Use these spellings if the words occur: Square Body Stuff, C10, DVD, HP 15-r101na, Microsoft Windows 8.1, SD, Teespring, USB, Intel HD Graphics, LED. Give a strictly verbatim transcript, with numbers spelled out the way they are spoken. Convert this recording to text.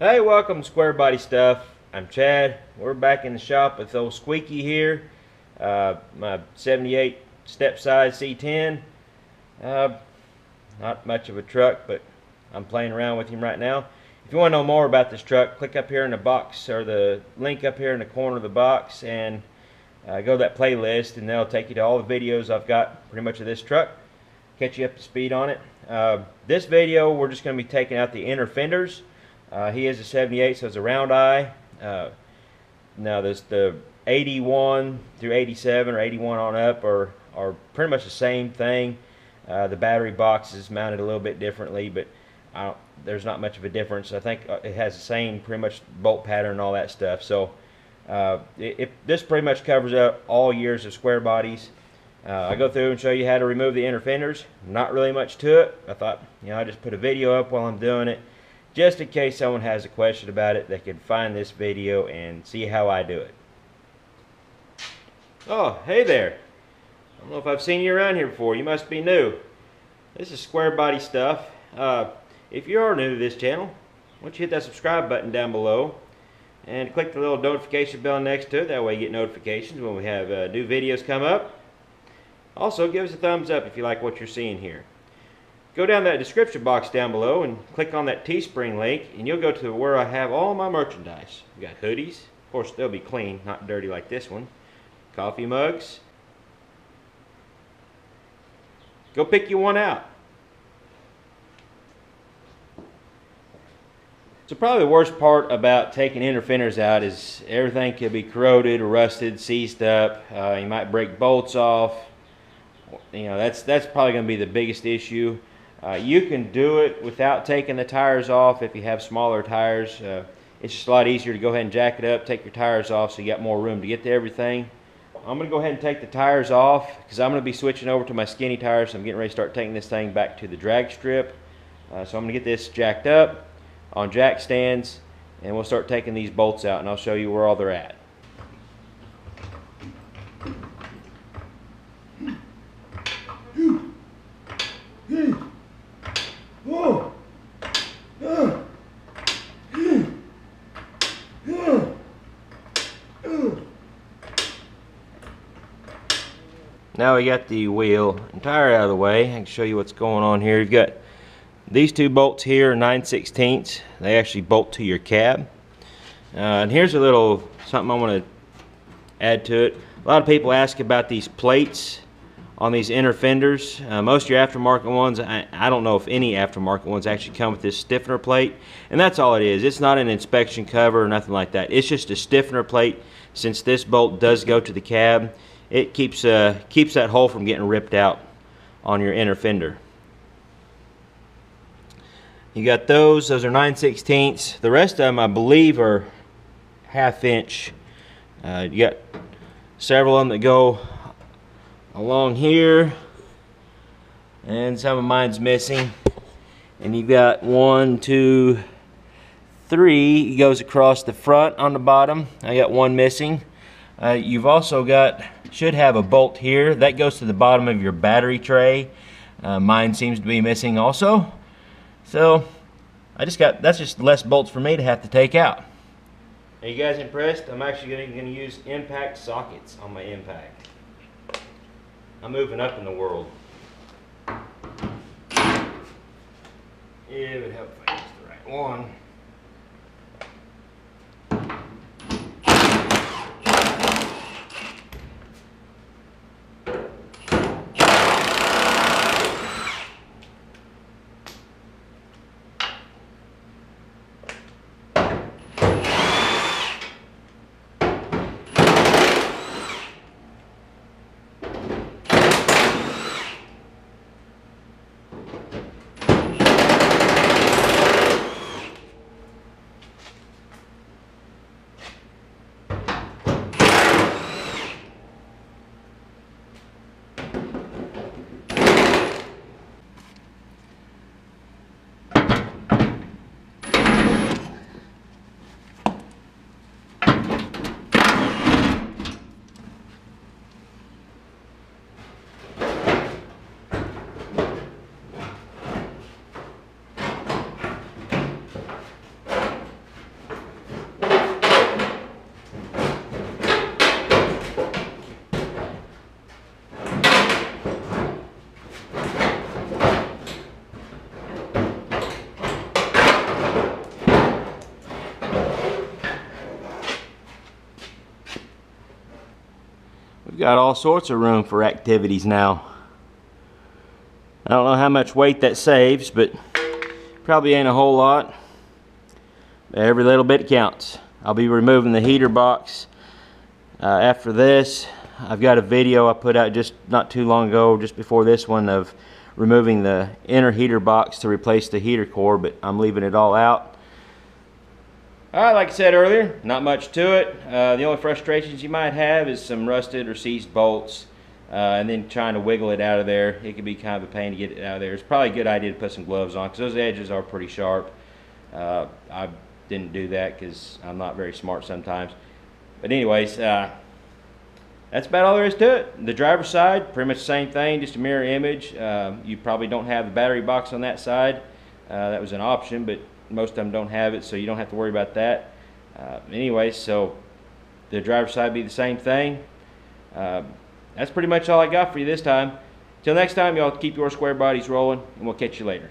Hey, welcome to Square Body Stuff. I'm Chad. We're back in the shop with old Squeaky here. Uh, my seventy-eight step size C ten. Uh, not much of a truck, but I'm playing around with him right now. If you want to know more about this truck, click up here in the box, or the link up here in the corner of the box, and uh, go to that playlist, and that'll take you to all the videos I've got pretty much of this truck. Catch you up to speed on it. Uh, this video, we're just going to be taking out the inner fenders. Uh, he is a seventy-eight, so it's a round eye. Uh, now, this, the eighty-one through eighty-seven or eighty-one on up are, are pretty much the same thing. Uh, the battery box is mounted a little bit differently, but I don't, there's not much of a difference. I think it has the same pretty much bolt pattern and all that stuff. So, uh, it, it, this pretty much covers up all years of square bodies. Uh, I go through and show you how to remove the inner fenders. Not really much to it. I thought, you know, I just put a video up while I'm doing it, just in case someone has a question about it, they can find this video and see how I do it. Oh, hey there. I don't know if I've seen you around here before. You must be new. This is Square Body Stuff. Uh, if you are new to this channel, why don't you hit that subscribe button down below and click the little notification bell next to it. That way you get notifications when we have uh, new videos come up. Also, give us a thumbs up if you like what you're seeing here. Go down that description box down below and click on that Teespring link, and you'll go to where I have all my merchandise. We got hoodies, of course they'll be clean, not dirty like this one. Coffee mugs. Go pick you one out. So probably the worst part about taking inner fenders out is everything can be corroded, rusted, seized up. Uh, you might break bolts off. You know, that's that's probably going to be the biggest issue. Uh, you can do it without taking the tires off if you have smaller tires. Uh, it's just a lot easier to go ahead and jack it up, take your tires off so you got more room to get to everything. I'm going to go ahead and take the tires off because I'm going to be switching over to my skinny tires. So I'm getting ready to start taking this thing back to the drag strip. Uh, so I'm going to get this jacked up on jack stands, and we'll start taking these bolts out, and I'll show you where all they're at. Now we got the wheel and tire out of the way. I can show you what's going on here. You've got these two bolts here, nine sixteenths. They actually bolt to your cab. Uh, and here's a little something I want to add to it. A lot of people ask about these plates on these inner fenders. Uh, most of your aftermarket ones, I, I don't know if any aftermarket ones actually come with this stiffener plate. And that's all it is. It's not an inspection cover or nothing like that. It's just a stiffener plate. Since this bolt does go to the cab, it keeps uh, keeps that hole from getting ripped out on your inner fender. You got those, those are nine sixteenths. The rest of them I believe are half inch. Uh, you got several of them that go along here, and some of mine's missing. And you got one, two, three, it goes across the front on the bottom. I got one missing. Uh, you've also got, should have a bolt here that goes to the bottom of your battery tray. Uh, mine seems to be missing also. So I just got, that's just less bolts for me to have to take out. Are you guys impressed? I'm actually going to use impact sockets on my impact. I'm moving up in the world. It would help if I used the right one. got all sorts of room for activities now. I don't know how much weight that saves, but probably ain't a whole lot. Every little bit counts. I'll be removing the heater box uh, after this. I've got a video I put out just not too long ago, just before this one, of removing the inner heater box to replace the heater core, but I'm leaving it all out. Alright, like I said earlier, not much to it. Uh, the only frustrations you might have is some rusted or seized bolts, uh, and then trying to wiggle it out of there. It could be kind of a pain to get it out of there. It's probably a good idea to put some gloves on, because those edges are pretty sharp. Uh, I didn't do that because I'm not very smart sometimes. But anyways, uh, that's about all there is to it. The driver's side, pretty much the same thing, just a mirror image. Uh, you probably don't have the battery box on that side. Uh, that was an option, but most of them don't have it, so you don't have to worry about that. Uh, anyway, so the driver's side be the same thing. Uh, that's pretty much all I got for you this time. Till next time, y'all, keep your square bodies rolling, and we'll catch you later.